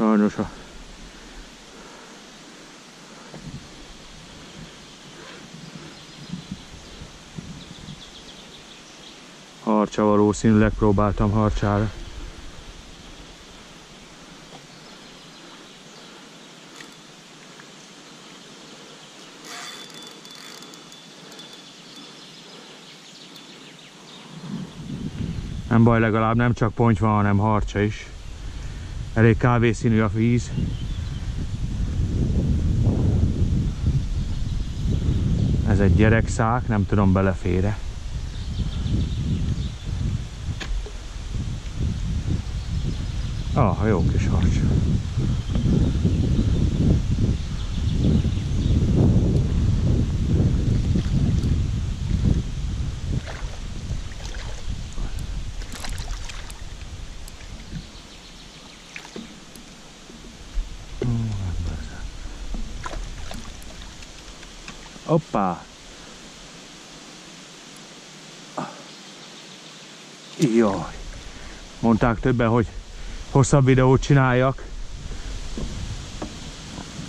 Sajnos a harcsa valószínűleg, próbáltam harcsára. Nem baj, legalább nem csak ponty van, hanem harcsa is. Elég kávészínű a víz. Ez egy gyerekszák, nem tudom, belefér-e. Ah, jó kis harcsa. Hoppá! Jaj! Mondták többen, hogy hosszabb videót csináljak.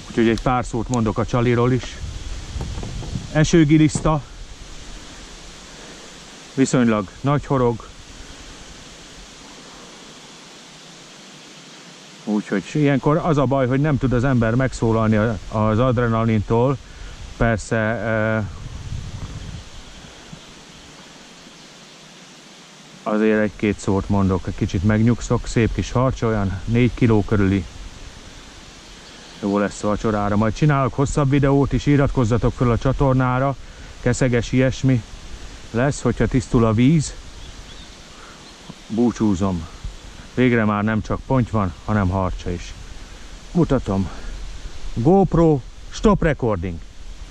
Úgyhogy egy pár szót mondok a csaliról is. Esőgiliszta. Viszonylag nagy horog. Úgyhogy ilyenkor az a baj, hogy nem tud az ember megszólalni az adrenalintól. Persze azért egy-két szót mondok, egy kicsit megnyugszok, szép kis harcsa, olyan 4 kiló körüli. Jó lesz vacsorára, majd csinálok hosszabb videót is, iratkozzatok fel a csatornára, keszeges ilyesmi lesz, hogyha tisztul a víz. Búcsúzom, végre már nem csak ponty van, hanem harcsa is. Mutatom, GoPro, stop recording!